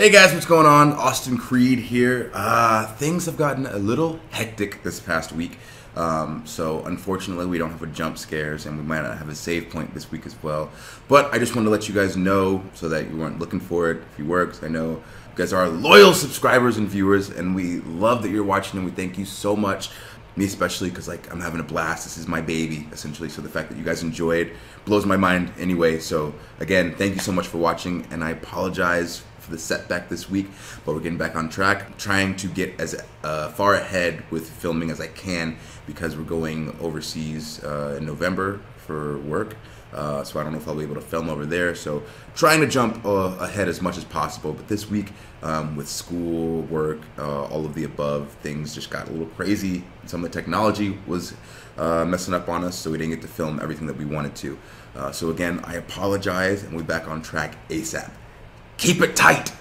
Hey guys, what's going on? Austin Creed here. Things have gotten a little hectic this past week, so unfortunately we don't have a jump scares and we might not have a save point this week as well. But I just wanted to let you guys know so that you weren't looking for it. If you were, because I know you guys are loyal subscribers and viewers, and we love that you're watching and we thank you so much. Me especially, because like I'm having a blast. This is my baby essentially, so the fact that you guys enjoyed blows my mind anyway. So again, thank you so much for watching, and I apologize for the setback this week, but we're getting back on track. I'm trying to get as far ahead with filming as I can because we're going overseas in November for work, so I don't know if I'll be able to film over there, so trying to jump ahead as much as possible. But this week with school, work, all of the above, things just got a little crazy. Some of the technology was messing up on us, so we didn't get to film everything that we wanted to, so again, I apologize, and we're back on track ASAP. Keep it tight.